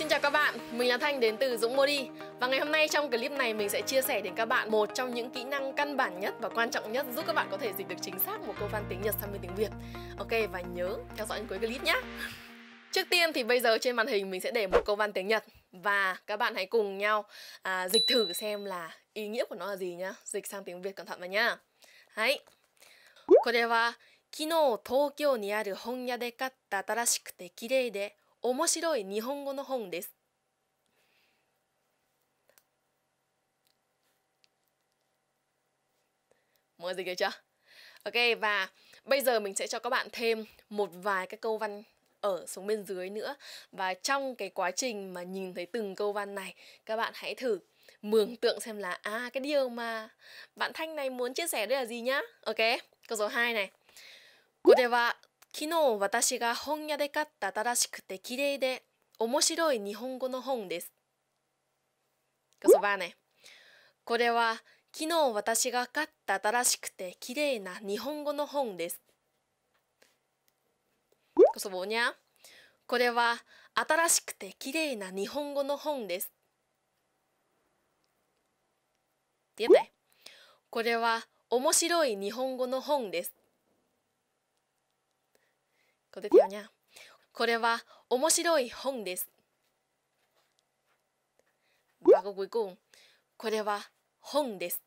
Xin chào các bạn, mình là Thanh đến từ Dũng Mori. Và ngày hôm nay trong clip này mình sẽ chia sẻ đến các bạn một trong những kỹ năng căn bản nhất và quan trọng nhất giúp các bạn có thể dịch được chính xác một câu văn tiếng Nhật sang bên tiếng Việt. Ok, và nhớ theo dõi đến cuối clip nhé. Trước tiên thì bây giờ trên màn hình mình sẽ để một câu văn tiếng Nhật và các bạn hãy cùng nhau dịch thử xem là ý nghĩa của nó là gì nhá. Dịch sang tiếng Việt cẩn thận vào nhá. Hãy. これは昨日東京にある本屋で買った新しくて綺麗で面白い日本語の本です。Mọi người thấy chưa? Ok, và bây giờ mình sẽ cho các bạn thêm một vài cái câu văn ở xuống bên dưới nữa. Và trong cái quá trình mà nhìn thấy từng câu văn này, các bạn hãy thử mường tượng xem là cái điều mà bạn Thanh này muốn chia sẻ đây là gì nhá. Ok, câu số 2 này. これは昨日私が本屋で買った新しくて綺麗で面白い日本語の本です。Câu số 3 này. これは昨日私が買った新しくて綺麗な日本語の本です。Câu số 4 nhá. これは新しくて綺麗な日本語の本です。Tiếp này. これは面白い日本語の本です。Câu tiếp theo nha. これは面白い本です。Và câu cuối cùng. これは本です。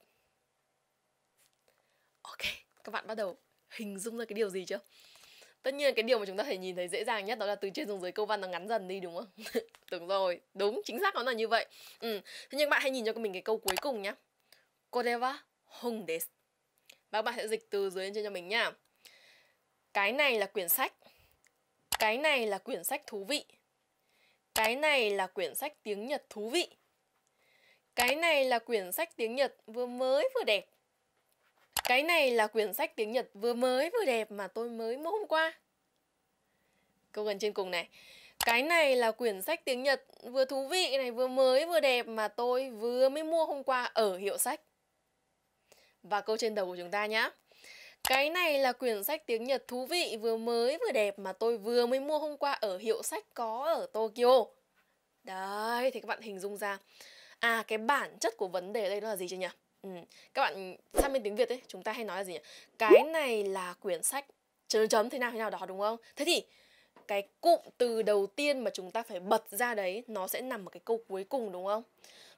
Ok, các bạn bắt đầu hình dung ra cái điều gì chưa? Tất nhiên cái điều mà chúng ta thể nhìn thấy dễ dàng nhất đó là từ trên xuống dưới câu văn nó ngắn dần đi, đúng không? Đúng rồi, đúng, chính xác nó là như vậy. Thế nhưng các bạn hãy nhìn cho mình cái câu cuối cùng nhá. これは本です。Và các bạn sẽ dịch từ dưới lên trên cho mình nhá. Cái này là quyển sách. Cái này là quyển sách thú vị. Cái này là quyển sách tiếng Nhật thú vị. Cái này là quyển sách tiếng Nhật vừa mới vừa đẹp. Cái này là quyển sách tiếng Nhật vừa mới vừa đẹp mà tôi mới mua hôm qua. Câu gần trên cùng này. Cái này là quyển sách tiếng Nhật vừa thú vị này, vừa mới vừa đẹp mà tôi vừa mới mua hôm qua ở hiệu sách. Và câu trên đầu của chúng ta nhá. Cái này là quyển sách tiếng Nhật thú vị, vừa mới vừa đẹp mà tôi vừa mới mua hôm qua ở hiệu sách có ở Tokyo. Đấy, thì các bạn hình dung ra cái bản chất của vấn đề ở đây nó là gì chưa nhỉ? Các bạn sang bên tiếng Việt ấy, chúng ta hay nói là gì nhỉ? Cái này là quyển sách chấm chấm thế nào đó, đúng không? Thế thì cái cụm từ đầu tiên mà chúng ta phải bật ra đấy, nó sẽ nằm ở cái câu cuối cùng, đúng không?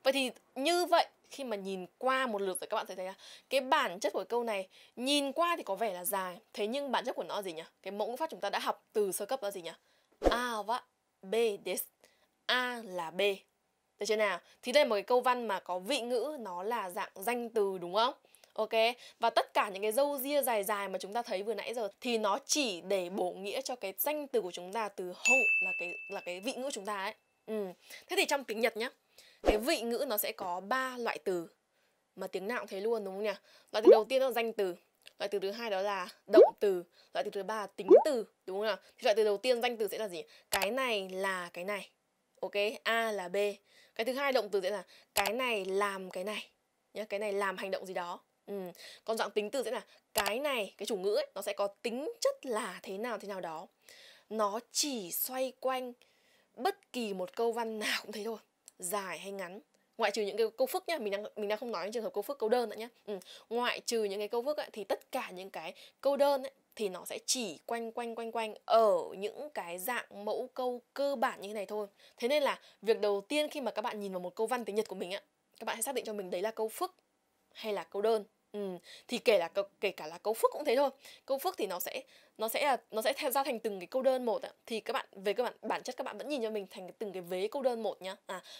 Vậy thì như vậy, khi mà nhìn qua một lượt rồi các bạn sẽ thấy là cái bản chất của câu này nhìn qua thì có vẻ là dài, thế nhưng bản chất của nó là gì nhỉ? Cái mẫu ngữ pháp chúng ta đã học từ sơ cấp là gì nhỉ? A và B des. A là B. Được chưa nào? Thì đây là một cái câu văn mà có vị ngữ, nó là dạng danh từ, đúng không? Ok, và tất cả những cái râu ria dài dài mà chúng ta thấy vừa nãy giờ thì nó chỉ để bổ nghĩa cho cái danh từ của chúng ta, từ hậu là cái vị ngữ của chúng ta ấy. Thế thì trong tiếng Nhật nhá, cái vị ngữ nó sẽ có 3 loại từ mà tiếng nào cũng thấy luôn, đúng không nhỉ? Loại từ đầu tiên đó là danh từ, loại từ thứ hai đó là động từ, loại từ thứ ba là tính từ, đúng không nào? Thì loại từ đầu tiên danh từ sẽ là gì? Cái này là cái này. Ok, A là B. Cái thứ hai động từ sẽ là cái này làm cái này nhá, cái này làm hành động gì đó. Còn dạng tính từ sẽ là cái này, cái chủ ngữ ấy, nó sẽ có tính chất là thế nào đó. Nó chỉ xoay quanh bất kỳ một câu văn nào cũng thế thôi, dài hay ngắn, ngoại trừ những cái câu phức nhá. Mình đang không nói đến trường hợp câu phức, câu đơn nữa nhá. Ngoại trừ những cái câu phức ấy, thì tất cả những cái câu đơn ấy, thì nó sẽ chỉ quanh ở những cái dạng mẫu câu cơ bản như thế này thôi. Thế nên là việc đầu tiên khi mà các bạn nhìn vào một câu văn tiếng Nhật của mình ấy, các bạn hãy xác định cho mình đấy là câu phức hay là câu đơn. Thì kể cả là câu phức cũng thế thôi. Câu phức thì nó sẽ theo ra thành từng cái câu đơn một. Thì các bạn về các bạn bản chất các bạn vẫn nhìn cho mình thành từng cái vế câu đơn một nhá.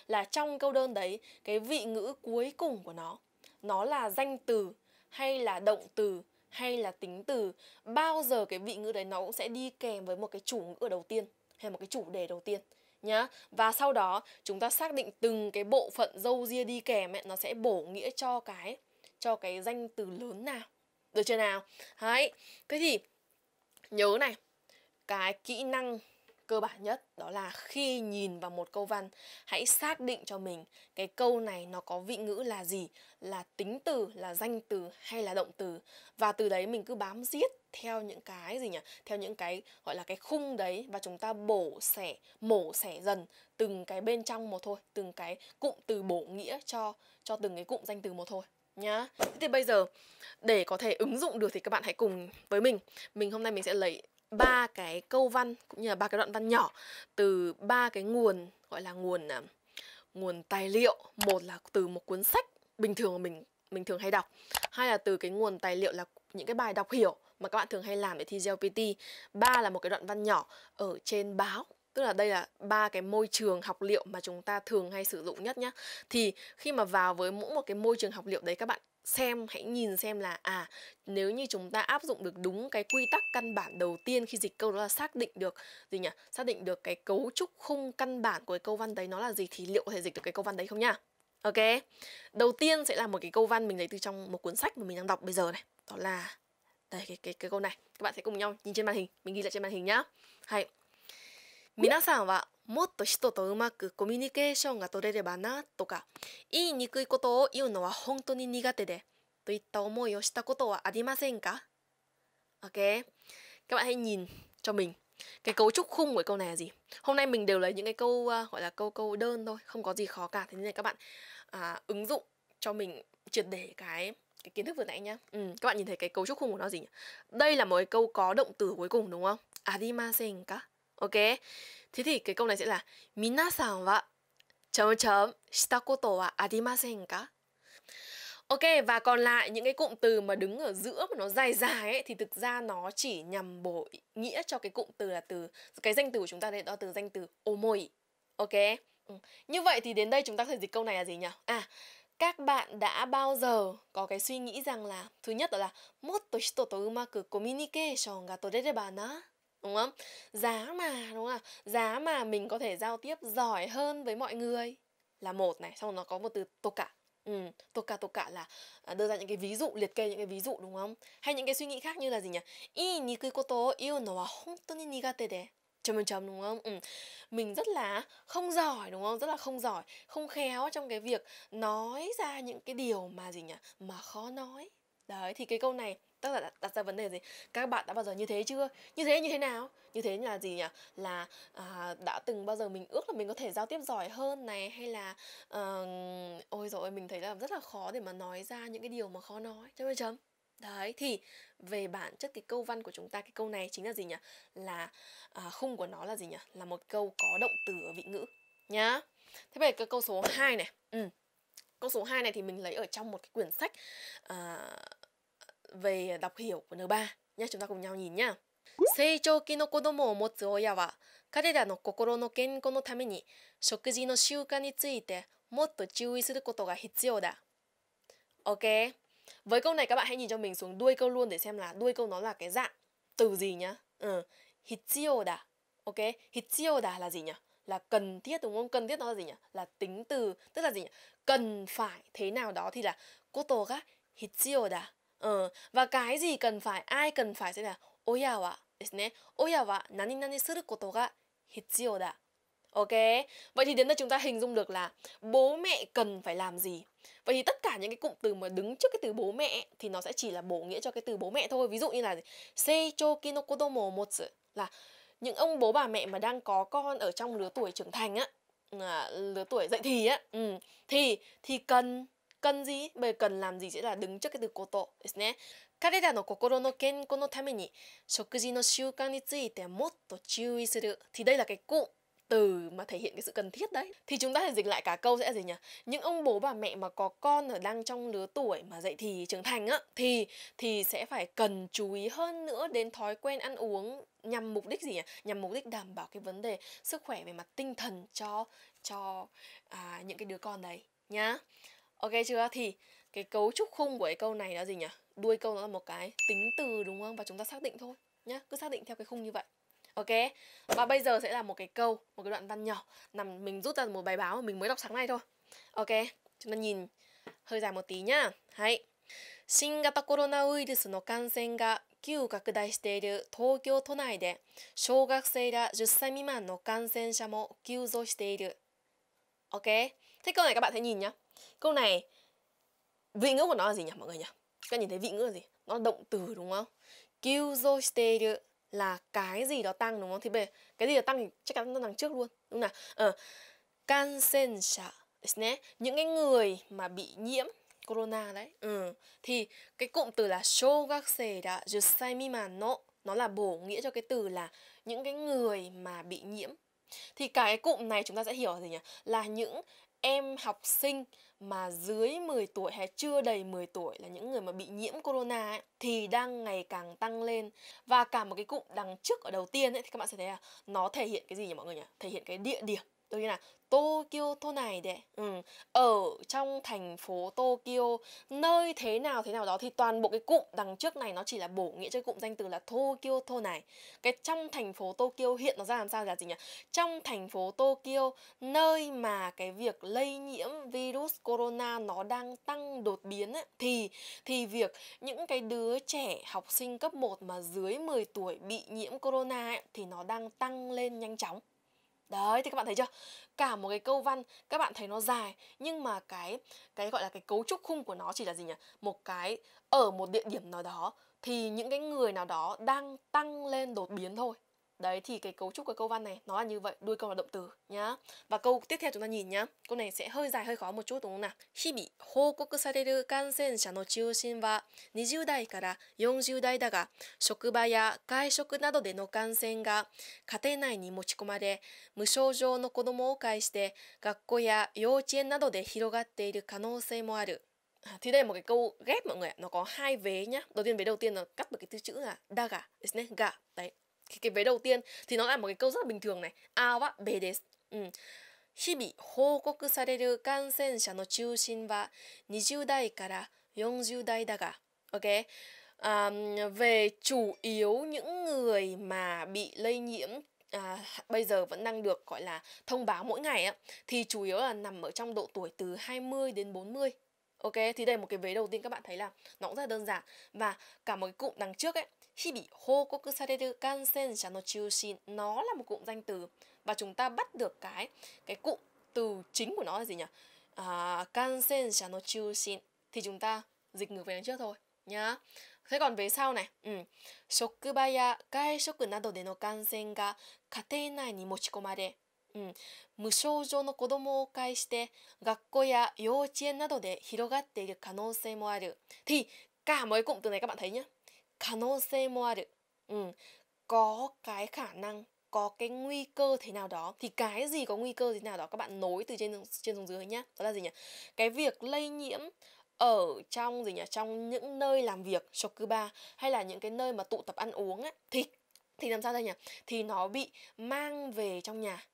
Là trong câu đơn đấy, cái vị ngữ cuối cùng của nó là danh từ hay là động từ hay là tính từ, bao giờ cái vị ngữ đấy nó cũng sẽ đi kèm với một cái chủ ngữ đầu tiên hay một cái chủ đề đầu tiên nhá. Và sau đó chúng ta xác định từng cái bộ phận râu ria đi kèm ấy, nó sẽ bổ nghĩa cho cái danh từ lớn nào. Được chưa nào? Đấy. Thế thì nhớ này, cái kỹ năng cơ bản nhất, đó là khi nhìn vào một câu văn, hãy xác định cho mình cái câu này nó có vị ngữ là gì, là tính từ, là danh từ hay là động từ. Và từ đấy mình cứ bám riết theo những cái theo những cái gọi là cái khung đấy, và chúng ta mổ xẻ dần từng cái bên trong một thôi, từng cái cụm từ bổ nghĩa cho từng cái cụm danh từ một thôi nhá. Thế thì bây giờ để có thể ứng dụng được thì các bạn hãy cùng với mình hôm nay mình sẽ lấy 3 cái câu văn cũng như là 3 cái đoạn văn nhỏ từ 3 cái nguồn, gọi là nguồn tài liệu. Một là từ một cuốn sách bình thường mà mình thường hay đọc, hai là từ cái nguồn tài liệu là những cái bài đọc hiểu mà các bạn thường hay làm để thi JLPT, ba là một cái đoạn văn nhỏ ở trên báo. Tức là đây là 3 cái môi trường học liệu mà chúng ta thường hay sử dụng nhất nhá. Thì khi mà vào với mỗi một cái môi trường học liệu đấy, các bạn xem, hãy nhìn xem là nếu như chúng ta áp dụng được đúng cái quy tắc căn bản đầu tiên khi dịch câu, đó là xác định được xác định được cái cấu trúc khung căn bản của cái câu văn đấy nó là gì, thì liệu có thể dịch được cái câu văn đấy không nhá. Ok, đầu tiên sẽ là một cái câu văn mình lấy từ trong một cuốn sách mà mình đang đọc bây giờ này. Đó là đây, cái câu này. Các bạn sẽ cùng nhau nhìn trên màn hình, mình ghi lại trên màn hình nhá. Hay. 皆さんはもっと人とうまくコミュニケーションが取れればなとか、言いにくいことを言うのは本当に苦手で、といった思いをしたことはありませんか? Ok, các bạn hãy nhìn cho mình cái cấu trúc khung của câu này là gì. Hôm nay mình đều lấy những cái câu gọi là câu đơn thôi, không có gì khó cả. Thế nên các bạn ứng dụng cho mình triệt để cái kiến thức vừa nãy nhá. Các bạn nhìn thấy cái cấu trúc khung của nó gì nhỉ? Đây là một cái câu có động từ cuối cùng đúng không? Arimasen ka. Ok, thế thì cái câu này sẽ là Minasan wa chấm shita koto wa arimasen ka. Ok, và còn lại những cái cụm từ mà đứng ở giữa mà nó dài ấy, thì thực ra nó chỉ nhằm bổ nghĩa cho cái cụm từ là từ cái danh từ của chúng ta đây, đó từ danh từ omoi. Ok, như vậy thì đến đây chúng ta có thể dịch câu này là gì nhỉ? Các bạn đã bao giờ có cái suy nghĩ rằng là, thứ nhất đó là motto hito to umaku communication ga torereba na, đúng không? Giá mà, đúng không? Giá mà mình có thể giao tiếp giỏi hơn với mọi người là một này, xong rồi nó có một từ toka. Toka là đưa ra những cái ví dụ, liệt kê những cái ví dụ đúng không? Hay những cái suy nghĩ khác như là gì nhỉ? Ii nikui koto iu no wa hontoni nigate de. Chấm đúng không? Mình rất là không giỏi đúng không? Rất là không giỏi, không khéo trong cái việc nói ra những cái điều mà mà khó nói. Đấy, thì cái câu này tác giả đặt ra vấn đề gì? Các bạn đã bao giờ như thế chưa? Như thế như thế nào? Như thế là gì nhỉ? Là đã từng bao giờ mình ước là mình có thể giao tiếp giỏi hơn này, hay là ôi dồi ôi, mình thấy là rất là khó để mà nói ra những cái điều mà khó nói. Chấm. Đấy, thì về bản chất cái câu văn của chúng ta, cái câu này chính là gì nhỉ? Là khung của nó là gì nhỉ? Là một câu có động từ ở vị ngữ nhá. Thế về cái câu số 2 này. Câu số 2 này thì mình lấy ở trong một cái quyển sách về đọc hiểu của N3 nhá. Chúng ta cùng nhau nhìn nhá. Seichou ki no kodomo o motsu oya wa karera no kokoro no kenko no tame ni shokuji no shuukan ni tsuite motto chuui suru koto ga hitsuyou da. Ok. Với câu này các bạn hãy nhìn cho mình xuống đuôi câu luôn để xem là đuôi câu nó là cái dạng từ gì nhá. Hitsuyou da. Ok, hitsuyou da là gì nhỉ? Là cần thiết đúng không? Cần thiết nó là gì nhỉ? Là tính từ, tức là gì nhỉ? Cần phải thế nào đó thì là koto ga hitsuyou da. Và cái gì cần phải, ai cần phải sẽ là oya wa desu ne. Oya wa nani nani suru koto ga hitsuyou da. Ok, vậy thì đến đây chúng ta hình dung được là bố mẹ cần phải làm gì. Vậy thì tất cả những cái cụm từ mà đứng trước cái từ bố mẹ thì nó sẽ chỉ là bổ nghĩa cho cái từ bố mẹ thôi. Ví dụ như là Seichou ki no kodomo o motsu là những ông bố bà mẹ mà đang có con ở trong lứa tuổi trưởng thành á, lứa tuổi dậy thì á, thì cần gì? Bởi cần làm gì sẽ là đứng trước cái từ koto. Karera no kokoro no kenko no tame ni shokuji no shuukan ni tsuite motto chuui suru. Thì đây là cái cụm từ mà thể hiện cái sự cần thiết đấy. Thì chúng ta sẽ dịch lại cả câu sẽ là gì nhỉ? Những ông bố bà mẹ mà có con ở đang trong lứa tuổi mà dậy thì trưởng thành á, thì sẽ phải cần chú ý hơn nữa đến thói quen ăn uống, nhằm mục đích gì nhỉ? Nhằm mục đích đảm bảo cái vấn đề sức khỏe về mặt tinh thần cho những cái đứa con đấy nhá. Ok chưa? Thì cái cấu trúc khung của cái câu này là gì nhỉ? Đuôi câu nó là một cái tính từ đúng không? Và chúng ta xác định thôi nhá, cứ xác định theo cái khung như vậy. Ok, và bây giờ sẽ là một cái câu, một cái đoạn văn nhỏ nằm mình rút ra một bài báo mà mình mới đọc sáng nay thôi. Ok, chúng ta nhìn hơi dài một tí nhá. Hãy. Shingata corona virus no kansen ga 及を拡大している東京都内で小学生ら10歳未満の感染者も急増している. Ok, thế câu này các bạn hãy nhìn nhá. Câu này vị ngữ của nó là gì nhỉ mọi người nhỉ? Các bạn nhìn thấy vị ngữ là gì? Nó là động từ đúng không? Kyuzo shiteiru là cái gì đó tăng đúng không? Thì bây giờ cái gì đó tăng thì chắc chắn nó tăng trước luôn. Đúng không nào? Kansensha, những cái người mà bị nhiễm corona đấy. Thì cái cụm từ là shogakusei da jusai miman no, nó là bổ nghĩa cho cái từ là những cái người mà bị nhiễm. Thì cái cụm này chúng ta sẽ hiểu là gì nhỉ? Là những em học sinh mà dưới 10 tuổi hay chưa đầy 10 tuổi là những người mà bị nhiễm corona ấy, thì đang ngày càng tăng lên. Và cả một cái cụm đằng trước ở đầu tiên ấy, thì các bạn sẽ thấy là nó thể hiện cái gì nhỉ mọi người nhỉ? Thể hiện cái địa điểm. Tôi nghĩ là Tokyo thôn này đấy. Ở trong thành phố Tokyo, nơi thế nào đó, thì toàn bộ cái cụm đằng trước này nó chỉ là bổ nghĩa cho cụm danh từ là Tokyo thôn này. Cái trong thành phố Tokyo hiện nó ra làm sao là gì nhỉ? Trong thành phố Tokyo, nơi mà cái việc lây nhiễm virus corona nó đang tăng đột biến ấy, thì việc những cái đứa trẻ học sinh cấp 1 mà dưới 10 tuổi bị nhiễm corona ấy, thì nó đang tăng lên nhanh chóng. Đấy, thì các bạn thấy chưa? Cả một cái câu văn các bạn thấy nó dài, nhưng mà cái gọi là cái cấu trúc khung của nó chỉ là gì nhỉ? Một cái ở một địa điểm nào đó thì những cái người nào đó đang tăng lên đột biến thôi. Đấy, thì cái cấu trúc của câu văn này nó là như vậy, đuôi câu là động từ nhá. Và câu tiếp theo chúng ta nhìn nhá. Câu này sẽ hơi dài hơi khó một chút đúng không nào? Hibi houkoku sareru kansensha no chūshin wa 20 dai kara 40 dai da ga, shokuba ya kaishoku nado de no kansen ga kate nai ni mochikomare, mushoujou no kodomo o kaishite gakko ya youchien nado de hirogatte iru kanousei mo aru. Thì đây là một cái câu ghép mọi người ạ. Nó có hai vế nhá. Đầu tiên vế đầu tiên là cắt được cái từ chữ là da ga, ga. Đấy. Cái vế đầu tiên thì nó là một cái câu rất là bình thường này. A wa be desu. Hibi houkoku sareru kansensha no chūshin wa 20 dai kara 40 dai da ga. Ok. Về chủ yếu những người mà bị lây nhiễm bây giờ vẫn đang được gọi là thông báo mỗi ngày á, thì chủ yếu là nằm ở trong độ tuổi từ 20 đến 40. Ok, thì đây một cái vế đầu tiên các bạn thấy là nó cũng rất là đơn giản. Và cả một cái cụm đằng trước ấy, hibi houkoku sareru kansensha no chūshin, nó là một cụm danh từ. Và chúng ta bắt được cái cụm từ chính của nó là gì nhỉ? Kansensha no chūshin, thì chúng ta dịch ngược về đằng trước thôi nhá. Thế còn về sau này, shokuba ya kaishoku nado de no kansen ga katei nai ni mochikomare, mushōjō no kodomo o kaishite gakko ya youchien nado de hirogatte iru kanousei mo aru. Thì cả mấy cụm từ này các bạn thấy nhá. Kanousei mo aru, có cái khả năng, có cái nguy cơ thế nào đó. Thì cái gì có nguy cơ thế nào đó, các bạn nối từ trên xuống dưới nhá. Đó là gì nhỉ? Cái việc lây nhiễm ở trong gì nhỉ? Trong những nơi làm việc, shokuba, hay là những cái nơi mà tụ tập ăn uống ấy, thì làm sao đây nhỉ? Thì nó bị mang về trong nhà.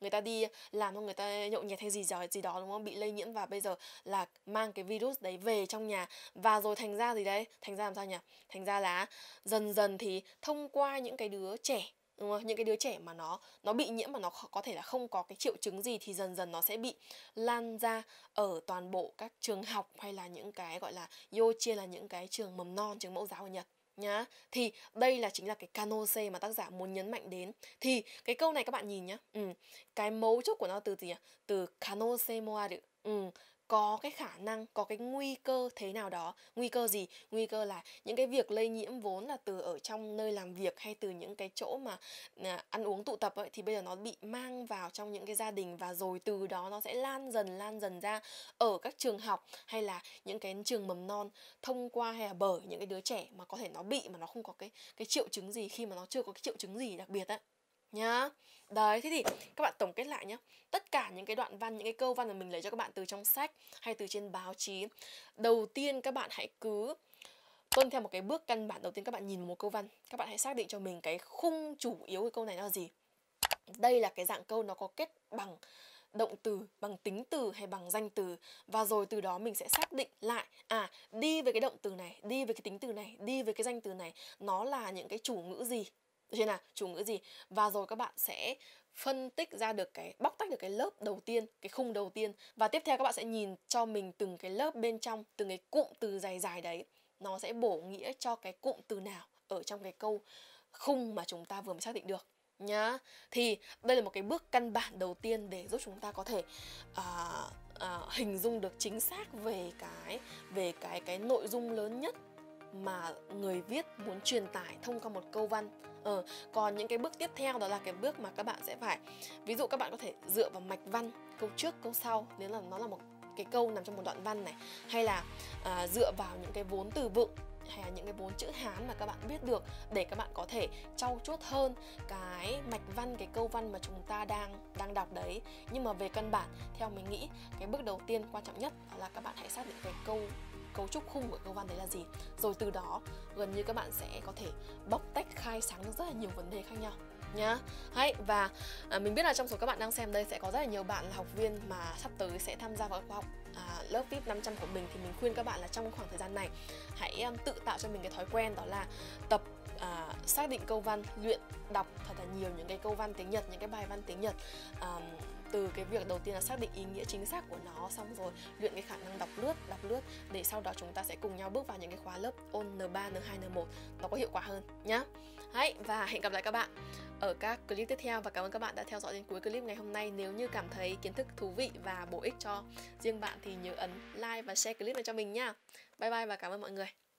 Người ta đi làm xong người ta nhậu nhẹt hay gì đó đúng không? Bị lây nhiễm và bây giờ là mang cái virus đấy về trong nhà. Và rồi thành ra gì đấy? Thành ra làm sao nhỉ? Thành ra là dần dần thì thông qua những cái đứa trẻ, đúng không? Những cái đứa trẻ mà nó bị nhiễm mà nó có thể là không có cái triệu chứng gì, thì dần dần nó sẽ bị lan ra ở toàn bộ các trường học, hay là những cái gọi là yochien, là những cái trường mầm non, trường mẫu giáo ở Nhật nhá. Thì đây là chính là cái kanosei mà tác giả muốn nhấn mạnh đến. Thì cái câu này các bạn nhìn nhá, cái mấu chốt của nó từ gì nhỉ? Từ kanosei mo aru, có cái khả năng, có cái nguy cơ thế nào đó. Nguy cơ gì? Nguy cơ là những cái việc lây nhiễm vốn là từ ở trong nơi làm việc hay từ những cái chỗ mà ăn uống tụ tập ấy, thì bây giờ nó bị mang vào trong những cái gia đình, và rồi từ đó nó sẽ lan dần ra ở các trường học hay là những cái trường mầm non, thông qua hay là bởi những cái đứa trẻ mà có thể nó bị mà nó không có cái triệu chứng gì, khi mà nó chưa có cái triệu chứng gì đặc biệt ấy. Nhá. Đấy, thế thì các bạn tổng kết lại nhá. Tất cả những cái đoạn văn, những cái câu văn mà mình lấy cho các bạn từ trong sách hay từ trên báo chí, đầu tiên các bạn hãy cứ tuân theo một cái bước căn bản. Đầu tiên các bạn nhìn một câu văn, các bạn hãy xác định cho mình cái khung chủ yếu của câu này là gì. Đây là cái dạng câu nó có kết bằng động từ, bằng tính từ hay bằng danh từ. Và rồi từ đó mình sẽ xác định lại, đi về cái động từ này, đi về cái tính từ này, đi về cái danh từ này, nó là những cái chủ ngữ gì, thế là chủ ngữ gì. Và rồi các bạn sẽ phân tích ra được bóc tách được cái lớp đầu tiên, cái khung đầu tiên. Và tiếp theo các bạn sẽ nhìn cho mình từng cái lớp bên trong, từng cái cụm từ dài đấy, nó sẽ bổ nghĩa cho cái cụm từ nào ở trong cái câu khung mà chúng ta vừa mới xác định được nhá. Thì đây là một cái bước căn bản đầu tiên để giúp chúng ta có thể hình dung được chính xác về cái nội dung lớn nhất mà người viết muốn truyền tải thông qua một câu văn. Còn những cái bước tiếp theo đó là cái bước mà các bạn sẽ phải, ví dụ các bạn có thể dựa vào mạch văn, câu trước câu sau nếu là nó là một cái câu nằm trong một đoạn văn này, hay là dựa vào những cái vốn từ vựng hay là những cái vốn chữ Hán mà các bạn biết được để các bạn có thể trau chuốt hơn cái mạch văn, cái câu văn mà chúng ta đang đọc đấy. Nhưng mà về căn bản, theo mình nghĩ cái bước đầu tiên quan trọng nhất là các bạn hãy xác định cái cấu trúc khung của câu văn đấy là gì. Rồi từ đó gần như các bạn sẽ có thể bóc tách khai sáng được rất là nhiều vấn đề khác nhau nhá. Hay, và mình biết là trong số các bạn đang xem đây sẽ có rất là nhiều bạn là học viên mà sắp tới sẽ tham gia vào khóa học lớp VIP 500 của mình, thì mình khuyên các bạn là trong khoảng thời gian này hãy tự tạo cho mình cái thói quen đó là tập xác định câu văn, luyện đọc thật là nhiều những cái câu văn tiếng Nhật, những cái bài văn tiếng Nhật, từ cái việc đầu tiên là xác định ý nghĩa chính xác của nó, xong rồi luyện cái khả năng đọc lướt để sau đó chúng ta sẽ cùng nhau bước vào những cái khóa lớp ôn N3, N2, N1 nó có hiệu quả hơn nhá. Đấy, và hẹn gặp lại các bạn ở các clip tiếp theo, và cảm ơn các bạn đã theo dõi đến cuối clip ngày hôm nay. Nếu như cảm thấy kiến thức thú vị và bổ ích cho riêng bạn thì nhớ ấn like và share clip này cho mình nhá. Bye bye và cảm ơn mọi người.